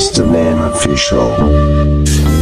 Mr. Man Official.